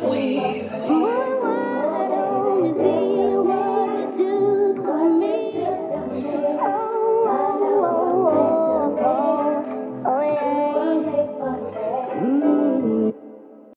What?